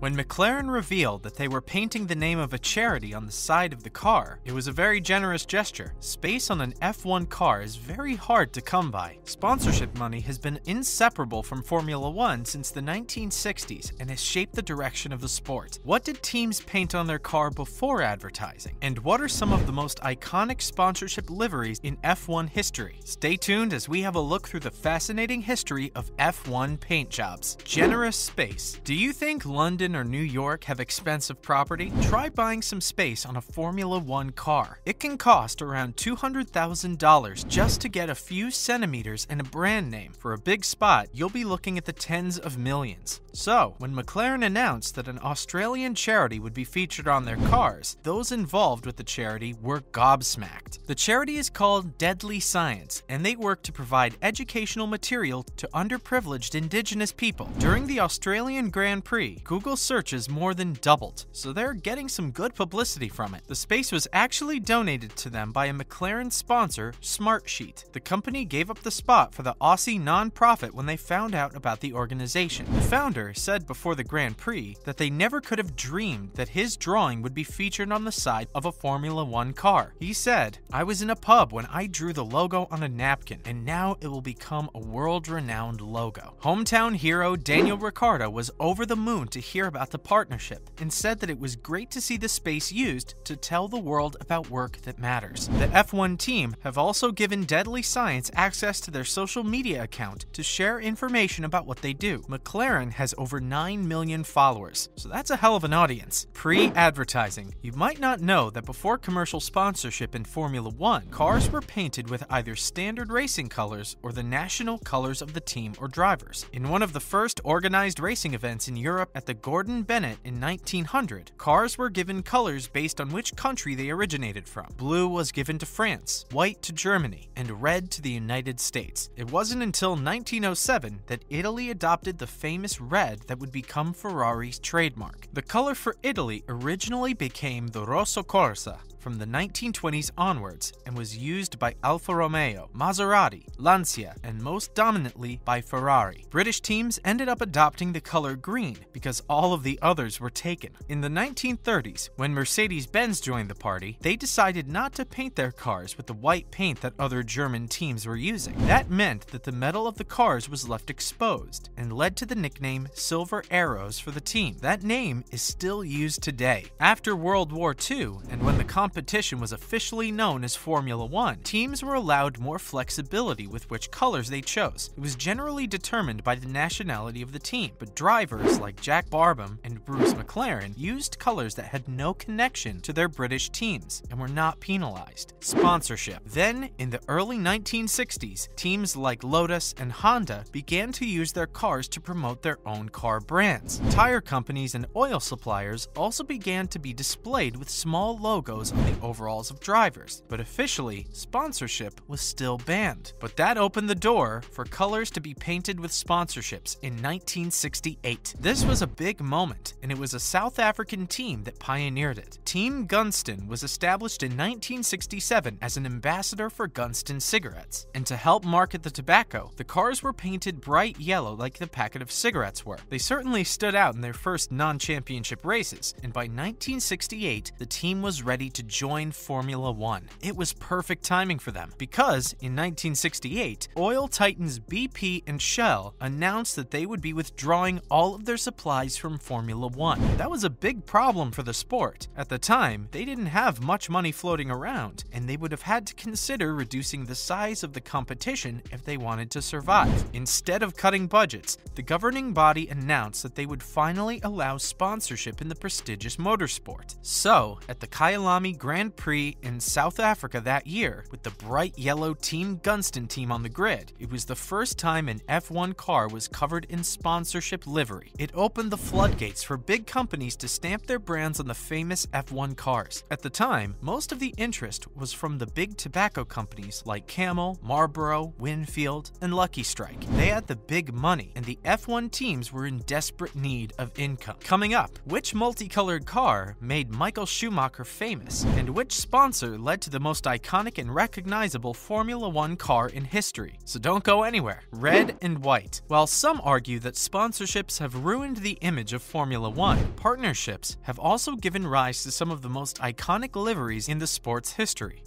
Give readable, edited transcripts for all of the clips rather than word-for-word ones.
When McLaren revealed that they were painting the name of a charity on the side of the car, it was a very generous gesture. Space on an F1 car is very hard to come by. Sponsorship money has been inseparable from Formula One since the 1960s and has shaped the direction of the sport. What did teams paint on their car before advertising? And what are some of the most iconic sponsorship liveries in F1 history? Stay tuned as we have a look through the fascinating history of F1 paint jobs. Generous space. Do you think London or New York have expensive property? Try buying some space on a Formula One car. It can cost around $200,000 just to get a few centimeters and a brand name. For a big spot, you'll be looking at the tens of millions. So, when McLaren announced that an Australian charity would be featured on their cars, those involved with the charity were gobsmacked. The charity is called Deadly Science, and they work to provide educational material to underprivileged Indigenous people. During the Australian Grand Prix, Google searches more than doubled, so they're getting some good publicity from it. The space was actually donated to them by a McLaren sponsor, Smartsheet. The company gave up the spot for the Aussie nonprofit when they found out about the organization. The founder said before the Grand Prix that they never could have dreamed that his drawing would be featured on the side of a Formula One car. He said, "I was in a pub when I drew the logo on a napkin, and now it will become a world-renowned logo." Hometown hero Daniel Ricciardo was over the moon to hear about the partnership and said that it was great to see the space used to tell the world about work that matters. The F1 team have also given Deadly Science access to their social media account to share information about what they do. McLaren has over 9 million followers, so that's a hell of an audience. Pre-advertising. You might not know that before commercial sponsorship in Formula One, cars were painted with either standard racing colors or the national colors of the team or drivers. In one of the first organized racing events in Europe at the Gordon Bennett in 1900, cars were given colors based on which country they originated from. Blue was given to France, white to Germany, and red to the United States. It wasn't until 1907 that Italy adopted the famous red that would become Ferrari's trademark. The color for Italy originally became the Rosso Corsa from the 1920s onwards and was used by Alfa Romeo, Maserati, Lancia, and most dominantly by Ferrari. British teams ended up adopting the color green because all of the others were taken. In the 1930s, when Mercedes-Benz joined the party, they decided not to paint their cars with the white paint that other German teams were using. That meant that the metal of the cars was left exposed and led to the nickname Silver Arrows for the team. That name is still used today. After World War II, and when the competition was officially known as Formula One, teams were allowed more flexibility with which colors they chose. It was generally determined by the nationality of the team, but drivers like Jack Brabham and Bruce McLaren used colors that had no connection to their British teams and were not penalized. Sponsorship. Then, in the early 1960s, teams like Lotus and Honda began to use their cars to promote their own car brands. Tire companies and oil suppliers also began to be displayed with small logos on the overalls of drivers, but officially, sponsorship was still banned. But that opened the door for colors to be painted with sponsorships in 1968. This was a big moment, and it was a South African team that pioneered it. Team Gunston was established in 1967 as an ambassador for Gunston cigarettes, and to help market the tobacco, the cars were painted bright yellow like the packet of cigarettes were. They certainly stood out in their first non-championship races, and by 1968, the team was ready to join Formula One. It was perfect timing for them because, in 1968, oil titans BP and Shell announced that they would be withdrawing all of their supplies from Formula One. That was a big problem for the sport. At the time, they didn't have much money floating around, and they would have had to consider reducing the size of the competition if they wanted to survive. Instead of cutting budgets, the governing body announced that they would finally allow sponsorship in the prestigious motorsport. So, at the Kyalami Grand Prix in South Africa that year, with the bright yellow Team Gunston team on the grid, it was the first time an F1 car was covered in sponsorship livery. It opened the floodgates for big companies to stamp their brands on the famous F1 cars. At the time, most of the interest was from the big tobacco companies like Camel, Marlboro, Winfield, and Lucky Strike. They had the big money, and the F1 teams were in desperate need of income. Coming up, which multicolored car made Michael Schumacher famous? and which sponsor led to the most iconic and recognizable Formula One car in history. So don't go anywhere. Red and white. While some argue that sponsorships have ruined the image of Formula One, partnerships have also given rise to some of the most iconic liveries in the sport's history.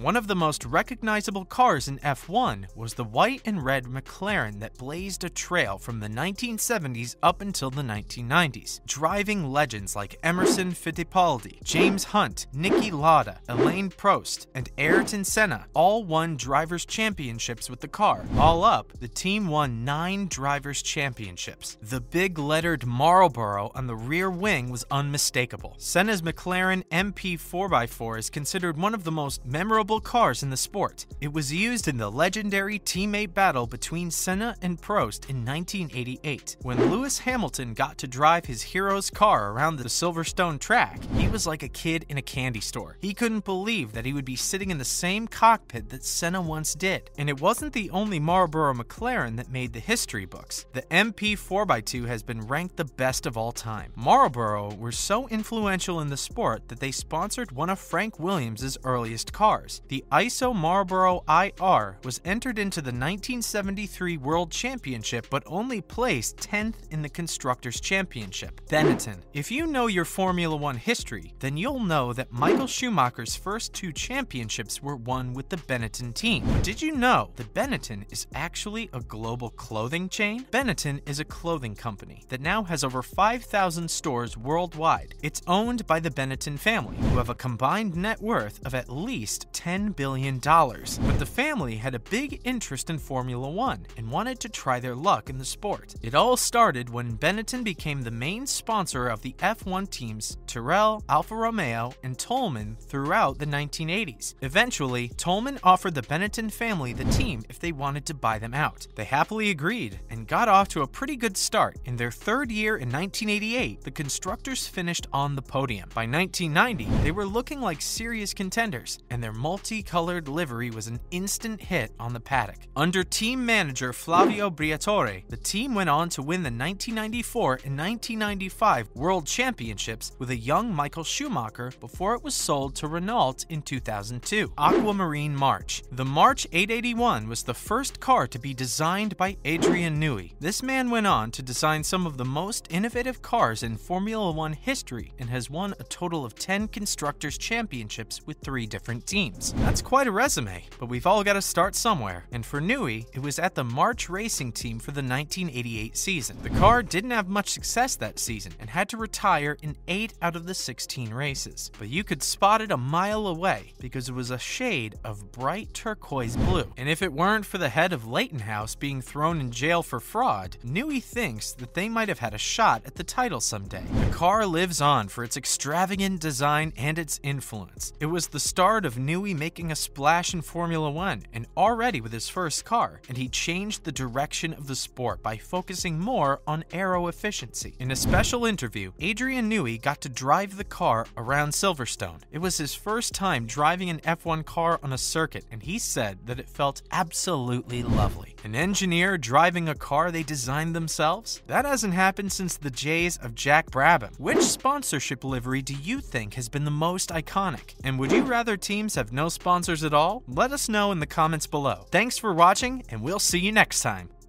One of the most recognizable cars in F1 was the white and red McLaren that blazed a trail from the 1970s up until the 1990s, driving legends like Emerson Fittipaldi, James Hunt, Niki Lauda, Alain Prost, and Ayrton Senna all won drivers' championships with the car. All up, the team won 9 drivers' championships. The big lettered Marlboro on the rear wing was unmistakable. Senna's McLaren MP 4x4 is considered one of the most memorable cars in the sport. It was used in the legendary teammate battle between Senna and Prost in 1988. When Lewis Hamilton got to drive his hero's car around the Silverstone track, he was like a kid in a candy store. He couldn't believe that he would be sitting in the same cockpit that Senna once did. And it wasn't the only Marlboro McLaren that made the history books. The MP 4x2 has been ranked the best of all time. Marlboro were so influential in the sport that they sponsored one of Frank Williams's earliest cars. The ISO Marlboro IR was entered into the 1973 World Championship but only placed 10th in the Constructors' Championship. Benetton. If you know your Formula One history, then you'll know that Michael Schumacher's first 2 championships were won with the Benetton team. But did you know that Benetton is actually a global clothing chain? Benetton is a clothing company that now has over 5,000 stores worldwide. It's owned by the Benetton family, who have a combined net worth of at least $10 billion. But the family had a big interest in Formula One and wanted to try their luck in the sport. It all started when Benetton became the main sponsor of the F1 teams Tyrrell, Alfa Romeo, and Toleman throughout the 1980s. Eventually, Toleman offered the Benetton family the team if they wanted to buy them out. They happily agreed and got off to a pretty good start. In their third year in 1988, the constructors finished on the podium. By 1990, they were looking like serious contenders, and their multicolored livery was an instant hit on the paddock. Under team manager Flavio Briatore, the team went on to win the 1994 and 1995 World Championships with a young Michael Schumacher before it was sold to Renault in 2002. Aquamarine March. The March 881 was the first car to be designed by Adrian Newey. This man went on to design some of the most innovative cars in Formula One history and has won a total of 10 Constructors' Championships with 3 different teams. That's quite a resume, but we've all got to start somewhere. And for Newey, it was at the March racing team for the 1988 season. The car didn't have much success that season and had to retire in 8 out of the 16 races. But you could spot it a mile away because it was a shade of bright turquoise blue. And if it weren't for the head of Leyton House being thrown in jail for fraud, Newey thinks that they might have had a shot at the title someday. The car lives on for its extravagant design and its influence. It was the start of Newey making a splash in Formula One, and already with his first car, and he changed the direction of the sport by focusing more on aero efficiency. In a special interview, Adrian Newey got to drive the car around Silverstone. It was his first time driving an F1 car on a circuit, and he said that it felt absolutely lovely. An engineer driving a car they designed themselves? That hasn't happened since the J's of Jack Brabham. Which sponsorship livery do you think has been the most iconic? And would you rather teams have no sponsors at all? Let us know in the comments below. Thanks for watching, and we'll see you next time.